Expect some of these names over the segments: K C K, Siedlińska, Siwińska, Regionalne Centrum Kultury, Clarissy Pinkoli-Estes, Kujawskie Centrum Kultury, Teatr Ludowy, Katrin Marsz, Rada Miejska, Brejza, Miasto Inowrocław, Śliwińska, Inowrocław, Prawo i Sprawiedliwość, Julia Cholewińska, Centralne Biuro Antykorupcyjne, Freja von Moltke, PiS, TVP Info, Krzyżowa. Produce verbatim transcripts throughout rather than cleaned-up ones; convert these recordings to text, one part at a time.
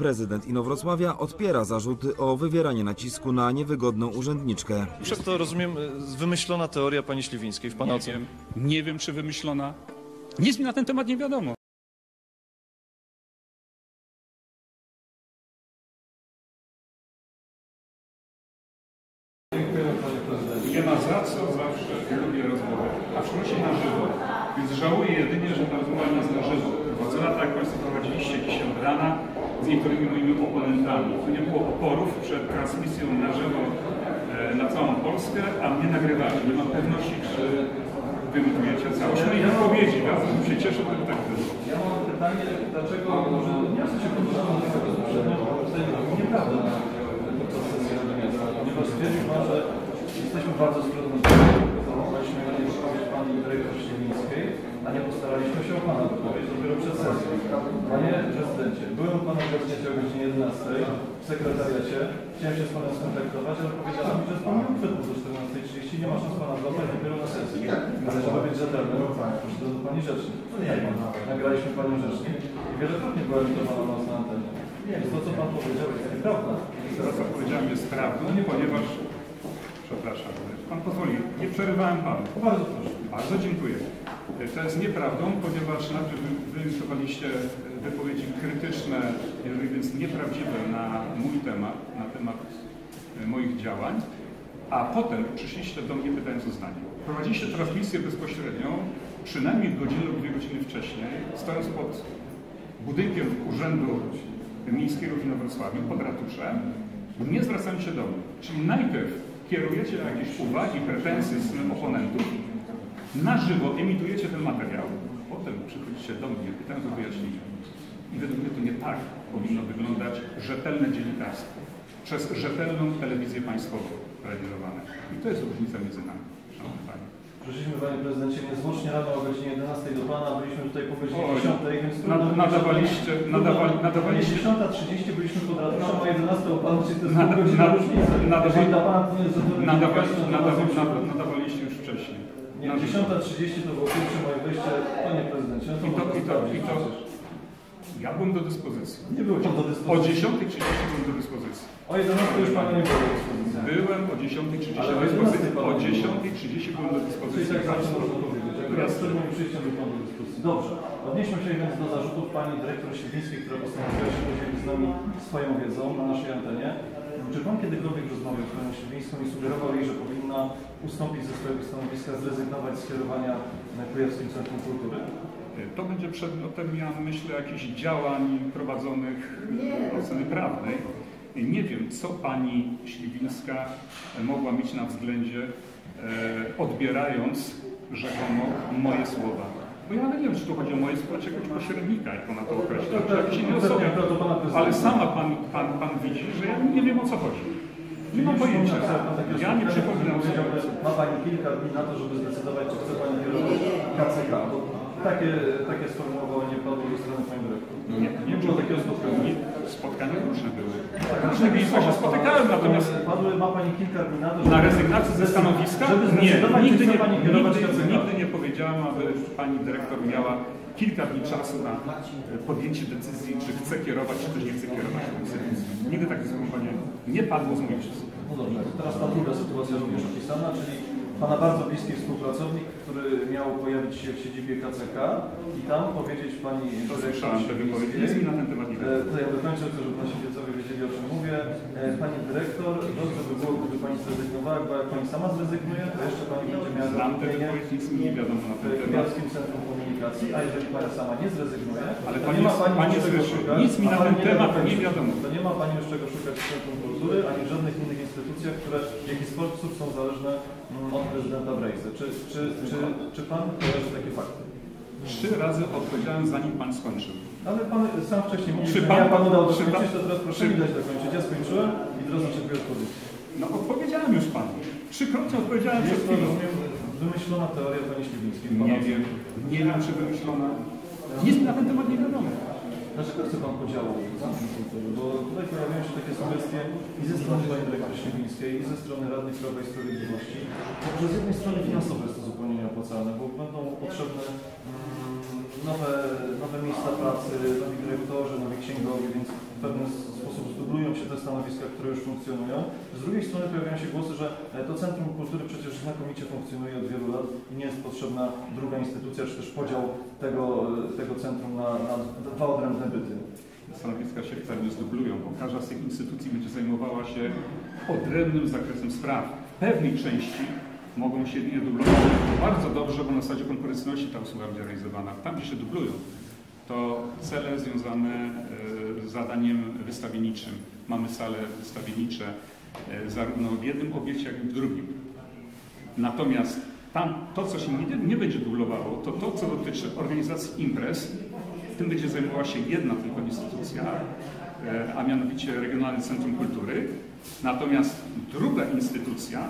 Prezydent Inowrocławia odpiera zarzuty o wywieranie nacisku na niewygodną urzędniczkę. Przez to rozumiem wymyślona teoria pani Śliwińskiej w pana ocenie. Nie wiem, nie wiem czy wymyślona. Nic mi na ten temat nie wiadomo. Nie ma za co, zawsze lubię rozmowę, a wróci na żywo, więc żałuję jedynie, że ta rozmowa nie jest na żywo. Ocena tak jak Państwo prowadziliście dzisiaj od rana z niektórymi moimi oponentami. Tu nie było oporów przed transmisją na żywo e, na całą Polskę, a mnie nagrywali. Nie mam pewności, czy wymówujecie całość mojej wypowiedzi. Bardzo bym się cieszył, gdyby tak było. Ja mam pytanie, dlaczego może nie chcecie podróżować do tego poprzedniego, to nieprawda na ten proces miasta, ponieważ stwierdził Pan, że jesteśmy bardzo zgodni. Zaprosiliśmy na odpowiedź Pani Dyrektor Siedlińskiej, a nie postaraliśmy się o Pana odpowiedź dopiero przed sesją. Panie Prezydencie, byłem u Pana obecnie o godzinie jedenastej w sekretariacie. Chciałem się z Panem skontaktować, ale powiedziałem mi, że jest Pan wytłumaczył do czternastej trzydzieści. Nie ma czasu Pana zabrać dopiero na sesji. Chcę się powiedzieć rzetelnie. Proszę do Pani Rzecznik. No nie, nagraliśmy Panią Rzecznik i wielokrotnie była emitowana nas na antenie. Więc to, co Pan powiedział, jest nieprawda. Teraz co powiedziałem jest prawdą, ponieważ... Przepraszam, Pan pozwoli, nie przerywałem Panu. Bardzo proszę. Bardzo dziękuję. To jest nieprawdą, ponieważ najpierw wypracowaliście wypowiedzi krytyczne, jeżeli więc nieprawdziwe na mój temat, na temat moich działań, a potem przyszliście do mnie pytając o zdanie. Prowadziliście transmisję bezpośrednią, przynajmniej godzinę lub dwie godziny wcześniej, stojąc pod budynkiem Urzędu Miejskiego w Inowrocławiu, pod ratuszem, nie zwracając się do mnie. Czyli najpierw kierujecie jakieś uwagi, pretensje z oponentów, na żywo emitujecie ten materiał, potem przychodzicie do mnie, pytając o wyjaśnienie. I według mnie to nie tak powinno wyglądać rzetelne dziennikarstwo przez rzetelną telewizję państwową realizowane. I to jest różnica między nami, szanowni panie. Prosiliśmy, Panie Prezydencie, niezwłocznie rano o godzinie jedenastej do Pana, byliśmy tutaj po godzinie o, dziesiątej, więc trudno... Nad, nadawaliście... nadawali, nadawaliście... dziesiąta trzydzieści byliśmy pod ratuszem, a jedenasta u Pana, czyli to jest nad, godzina nad, różnica. Nadawali, dla Pana to nie jest nadawali, nadawali, nadawali, nadawaliście już wcześniej. Nie, dziesiąta trzydzieści to było pierwsze moje wyjście, Panie Prezydencie. No to I to, i to, i to... Ja byłem do dyspozycji. Nie było Pan do dyspozycji. O dziesiątej trzydzieści byłem do dyspozycji. O jedenastej już Pana nie było do dyspozycji. Byłem o dziesiątej trzydzieści do dyspozycji. O dziesiątej trzydzieści byłem do dyspozycji. Czyli tak zawsze można powiedzieć. Teraz przed moim przyjściem do Pana do dyspozycji. Dobrze. Odnieśmy się więc do zarzutów Pani Dyrektor Siedlińskiej, która postanowiła się podzielić z nami swoją wiedzą na naszej antenie. Czy Pan kiedykolwiek rozmawiał z Panią Siedlińską i sugerował jej, że powinna ustąpić ze swojego stanowiska, zrezygnować z kierowania na Kujawskim Centrum Kultury? To będzie przedmiotem, ja myślę, jakichś działań prowadzonych od oceny prawnej. Nie wiem, co pani Śliwińska mogła mieć na względzie, odbierając rzekomo moje słowa. Bo ja nie wiem, czy tu chodzi o moje słowa, czy jakiegoś pośrednika, jak ona to określa, czy jakiejś innej osoby. Ale sama pan, pan, pan widzi, że ja nie wiem, o co chodzi. Nie mam pojęcia. Ja nie przypominam sobie. Ma Pani kilka dni na to, żeby zdecydować, czy chce Pani kierować K C K. Takie, takie sformułowanie padło ze strony Pani Dyrektor. Nie, nie było takiego spotkania. Nie, spotkania różne były. Różne miejsca się spotykałem, natomiast... Padły, ma Pani kilka dni na to, żeby... Na rezygnację ze stanowiska? Nie, nigdy nie, nigdy, nigdy nie powiedziałam, aby Pani Dyrektor miała kilka dni czasu na podjęcie decyzji, czy chce kierować, czy też nie chce kierować. Nigdy takie sformułowanie nie padło z moich czasów. No dobrze, teraz ta druga sytuacja również opisana, czyli Pana bardzo bliski współpracownik, który miał pojawić się w siedzibie K C K i tam powiedzieć Pani... To słyszałem te wypowiedzi, jest mi na ten temat nie wiem. To ja dokończę, żeby Nasi wiedzowie wiedzieli, o czym mówię. Pani Dyrektor, dobrze by było, gdyby Pani zrezygnowała, bo jak Pani sama zrezygnuje, to jeszcze Pani będzie miała zamówienie w Kujawskim Centrum Komunikacji, a jeżeli Pani sama nie zrezygnuje, ale to nie ma Pani już czego szukać. Nic mi na ten temat nie wiadomo. To nie ma Pani już czego szukać w Centrum Kultury, ani w żadnych innych instytucjach, które w jakiś sposób są zależne od prezydenta Brejzy. Czy, czy, czy, czy Pan kojarzy takie fakty? Trzy razy odpowiedziałem, zanim Pan skończył. Ale Pan sam wcześniej mówił, że pan, ja Panu dał dokończyć, to teraz proszę mi dać dokończyć. Ja skończyłem i teraz oczekuję odpowiedzi. No odpowiedziałem już Panu. Trzykrotnie odpowiedziałem przed chwilą. Wymyślona teoria Pani Śliwińskiej. Nie wiem. Nie wiem, czy wymyślona. Nic na ten temat nie wiadomo. Dlaczego chce Pan podziału? Bo tutaj pojawiają się takie sugestie i ze strony Pani Dyrektor Siedlińskiej, i ze strony Rady Sprawa i Sprawiedliwości, że z jednej strony finansowo jest to zupełnie nieopłacalne, bo będą potrzebne nowe, nowe miejsca pracy, nowi dyrektorzy, nowi księgowi, więc w pewien sposób zdublują się te stanowiska, które już funkcjonują. Z drugiej strony pojawiają się głosy, że to Centrum Kultury przecież znakomicie funkcjonuje od wielu lat i nie jest potrzebna druga instytucja, czy też podział tego, tego centrum na, na dwa odrębne byty. Stanowiska się wcale nie zdublują, bo każda z tych instytucji będzie zajmowała się odrębnym zakresem spraw. Pewnej części mogą się nie dublować. Bardzo dobrze, bo na zasadzie konkurencyjności ta usługa będzie realizowana. Tam, gdzie się dublują, to cele związane z zadaniem wystawienniczym. Mamy sale wystawiennicze zarówno w jednym obiekcie, jak i w drugim. Natomiast tam to, co się nie, nie będzie dublowało, to to, co dotyczy organizacji imprez, tym będzie zajmowała się jedna tylko instytucja, a mianowicie Regionalne Centrum Kultury. Natomiast druga instytucja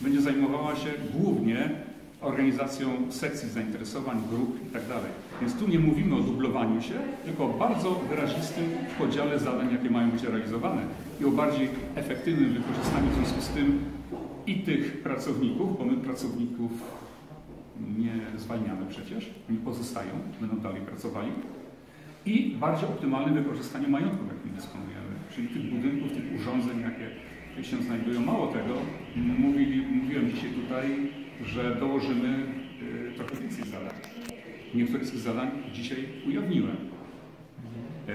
będzie zajmowała się głównie organizacją sekcji zainteresowań, grup itd. Więc tu nie mówimy o dublowaniu się, tylko o bardzo wyrazistym podziale zadań, jakie mają być realizowane i o bardziej efektywnym wykorzystaniu w związku z tym i tych pracowników, bo my pracowników nie zwalniamy przecież, oni pozostają, będą dalej pracowali, i bardziej optymalnym wykorzystaniu majątku, jakim dysponujemy, czyli tych budynków, tych urządzeń, jakie się znajdują. Mało tego, mówili, mówiłem dzisiaj tutaj, że dołożymy y, trochę więcej zadań. Niektóre z tych zadań dzisiaj ujawniłem.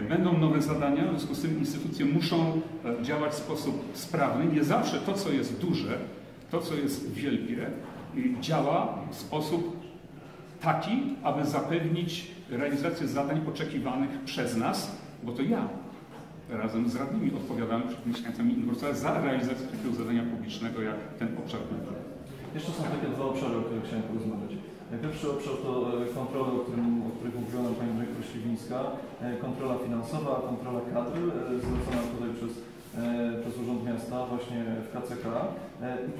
Będą nowe zadania, w związku z tym instytucje muszą działać w sposób sprawny. Nie zawsze to, co jest duże, to, co jest wielkie, działa w sposób taki, aby zapewnić realizację zadań oczekiwanych przez nas, bo to ja razem z radnymi odpowiadamy przed mieszkańcami Inowrocławia za realizację takiego zadania publicznego jak ten obszar kultury. Jeszcze są takie dwa obszary, o których chciałem porozmawiać. Pierwszy obszar to kontrola, o, którym, o których mówiła pani dyrektor Siwińska, kontrola finansowa, kontrola kadry zlecona tutaj przez przez Urząd Miasta właśnie w K C K.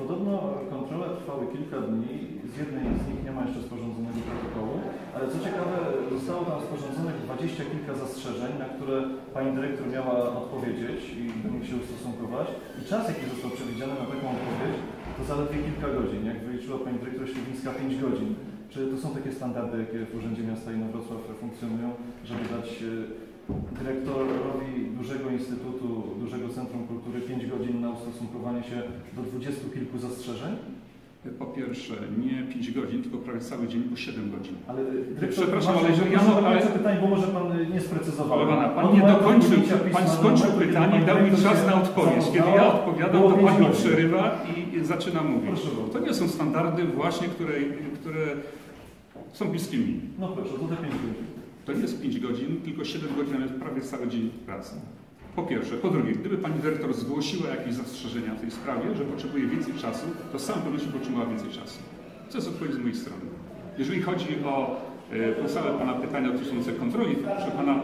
Podobno kontrole trwały kilka dni, z jednej z nich nie ma jeszcze sporządzonego protokołu, ale co ciekawe, zostało tam sporządzonych dwadzieścia kilka zastrzeżeń, na które pani dyrektor miała odpowiedzieć i do nich się ustosunkować. I czas, jaki został przewidziany na taką odpowiedź, to zaledwie kilka godzin. Jak wyliczyła pani dyrektor Śliwińska, pięć godzin. Czy to są takie standardy, jakie w Urzędzie Miasta Inowrocław funkcjonują, żeby dać dyrektorowi dużego instytutu, dużego Centrum Kultury pięć godzin na ustosunkowanie się do dwudziestu kilku zastrzeżeń? Po pierwsze, nie pięć godzin, tylko prawie cały dzień, bo siedem godzin. Ale dyrektor, przepraszam, ale jeżeli ja mam pytanie, bo może pan nie sprecyzował. Ale pana, pan nie dokończył, pan skończył pytanie i dał mi czas na odpowiedź. Kiedy ja odpowiadam, to pani przerywa i zaczyna mówić. To nie są standardy właśnie, które, które są bliskie mi. No proszę, to te pięć godzin. To nie jest pięć godzin, tylko siedem godzin, ale prawie cały dzień pracy. Po pierwsze. Po drugie, gdyby pani dyrektor zgłosiła jakieś zastrzeżenia w tej sprawie, że potrzebuje więcej czasu, to sam pewnie potrzebowała więcej czasu. Co jest odpowiedź z mojej strony? Jeżeli chodzi o pozostałe pana pytania dotyczące kontroli, to proszę pana,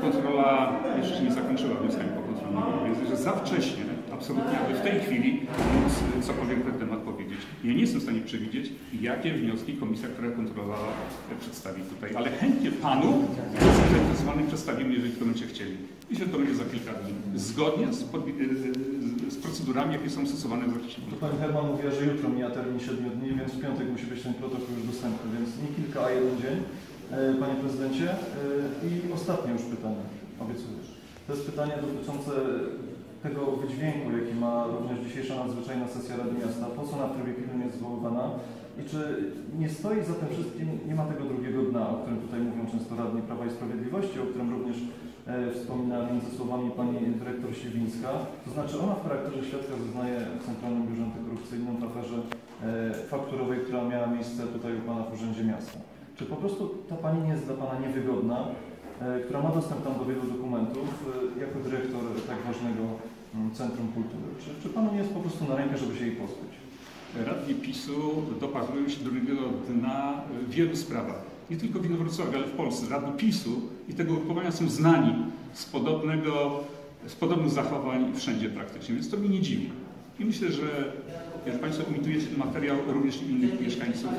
kontrola jeszcze się nie zakończyła wnioskami pokontrolnymi, więc że za wcześnie, absolutnie, aby w tej chwili móc cokolwiek na ten temat powiedzieć. Ja nie jestem w stanie przewidzieć, jakie wnioski komisja, która kontrolowała, przedstawi tutaj, ale chętnie panu zainteresowanym przedstawimy, jeżeli w tym momencie chcieli. I się to będzie za kilka dni. Zgodnie z, pod, z, z procedurami, jakie są stosowane w zakresie. To pani Herman mówiła, że jutro mija termin siedmiu dni, więc w piątek musi być ten protokół już dostępny, więc nie kilka, a jeden dzień, panie prezydencie. I ostatnie już pytanie, obiecuję. To jest pytanie dotyczące tego wydźwięku, jaki ma również dzisiejsza nadzwyczajna sesja Rady Miasta. Po co na trybie pilnym jest zwoływana? I czy nie stoi za tym wszystkim, nie ma tego drugiego dna, o którym tutaj mówią często radni Prawa i Sprawiedliwości, o którym również e, wspomina między słowami pani dyrektor Siedlińska. To znaczy ona w charakterze świadka zeznaje w Centralnym Biurze Antykorupcyjnym w aferze e, fakturowej, która miała miejsce tutaj u pana w Urzędzie Miasta. Czy po prostu ta pani nie jest dla pana niewygodna, e, która ma dostęp tam do wielu dokumentów, e, jako dyrektor tak ważnego Centrum Kultury? Czy, czy panu nie jest po prostu na rękę, żeby się jej pozbyć? Radni PiSu dopatrują się drugiego dna w wielu sprawach. Nie tylko w Inowrocławiu, ale w Polsce. Radni PiSu i tego ugrupowania są znani z, podobnego, z podobnych zachowań wszędzie praktycznie, więc to mnie nie dziwi. I myślę, że jak państwo komentujecie ten materiał również innych mieszkańców,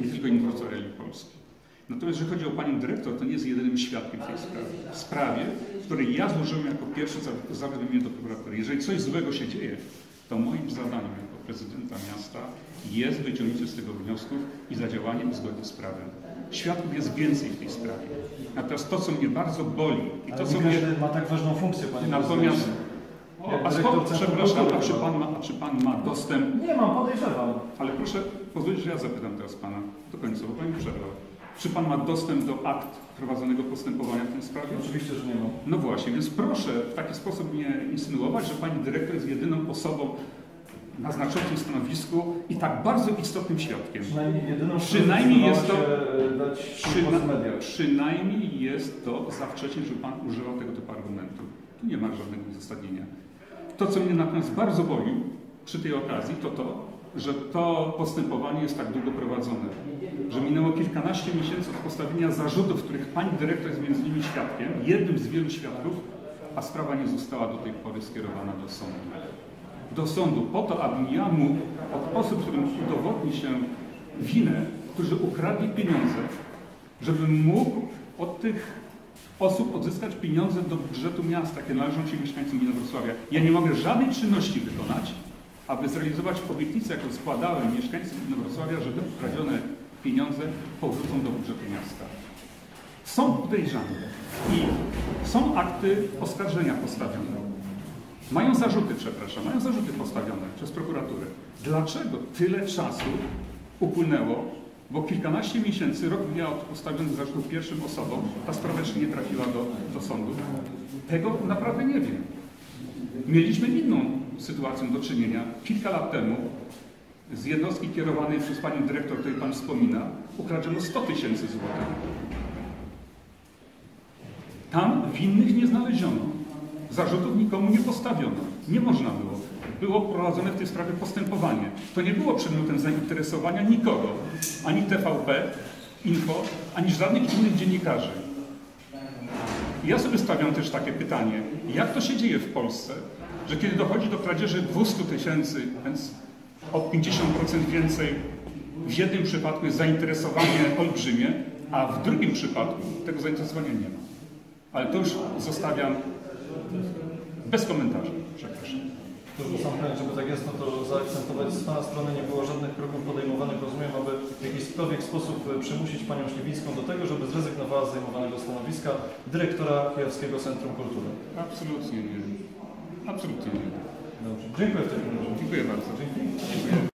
nie tylko Inowrocławia, ale i Polski. Natomiast jeżeli chodzi o panią dyrektor, to nie jest jedynym świadkiem tej sprawy. W sprawie, w której ja złożyłem jako pierwszy zawiadomienie do prokuratury. Jeżeli coś złego się dzieje, to moim zadaniem jako prezydenta miasta jest wyciągnięcie z tego wniosków i zadziałanie zgodnie z prawem. Świadków jest więcej w tej sprawie. Natomiast to, co mnie bardzo boli... i to, co mnie... ma tak ważną funkcję, panie natomiast... O, a skąd, przepraszam, a czy, pan ma, a czy pan ma dostęp... Nie mam, podejrzewam. Ale proszę pozwolić, że ja zapytam teraz pana do końca, bo pan mi przerwał. Czy pan ma dostęp do akt prowadzonego postępowania w tej sprawie? Oczywiście, że nie mam. No właśnie, więc proszę w taki sposób nie insynuować, że pani dyrektor jest jedyną osobą na znaczącym stanowisku i tak bardzo istotnym świadkiem. Przynajmniej jedyną, przynajmniej jest to, dać przyna, przynajmniej jest to za wcześnie, że pan używał tego typu argumentu. Tu nie ma żadnego uzasadnienia. To, co mnie natomiast bardzo boli przy tej okazji, to to, że to postępowanie jest tak długo prowadzone, że minęło kilkanaście miesięcy od postawienia zarzutów, których pani dyrektor jest między innymi świadkiem, jednym z wielu świadków, a sprawa nie została do tej pory skierowana do sądu. Do sądu po to, abym ja mógł od osób, którym udowodni się winę, którzy ukradli pieniądze, żebym mógł od tych osób odzyskać pieniądze do budżetu miasta, jakie należą się mieszkańcom Inowrocławia. Ja nie mogę żadnej czynności wykonać, aby zrealizować obietnicę, jaką składałem mieszkańcom Inowrocławia, że te ukradzione pieniądze powrócą do budżetu miasta. Są podejrzane i są akty oskarżenia postawione. Mają zarzuty, przepraszam, mają zarzuty postawione przez prokuraturę. Dlaczego tyle czasu upłynęło, bo kilkanaście miesięcy, rok mija od postawionych zarzutów pierwszym osobom, ta sprawa jeszcze nie trafiła do, do sądu? Tego naprawdę nie wiem. Mieliśmy inną sytuacją do czynienia kilka lat temu. Z jednostki kierowanej przez panią dyrektor, o której pan wspomina, ukradziono sto tysięcy złotych. Tam winnych nie znaleziono. Zarzutów nikomu nie postawiono. Nie można było. Było prowadzone w tej sprawie postępowanie. To nie było przedmiotem zainteresowania nikogo. Ani T V P Info, ani żadnych innych dziennikarzy. Ja sobie stawiam też takie pytanie. Jak to się dzieje w Polsce, że kiedy dochodzi do kradzieży dwieście tysięcy, więc o pięćdziesiąt procent więcej, w jednym przypadku jest zainteresowanie olbrzymie, a w drugim przypadku tego zainteresowania nie ma. Ale to już zostawiam bez komentarzy. Przepraszam. To już sam powiem, żeby tak jasno to zaakcentować, z pana strony nie było żadnych kroków podejmowanych, rozumiem, aby w jakikolwiek sposób przymusić panią Śliwińską do tego, żeby zrezygnowała z zajmowanego stanowiska dyrektora Kujawskiego Centrum Kultury. Absolutnie nie. Absolutnie nie. Dobrze. Dziękuję w takim razie. Dziękuję bardzo. Dziękuję.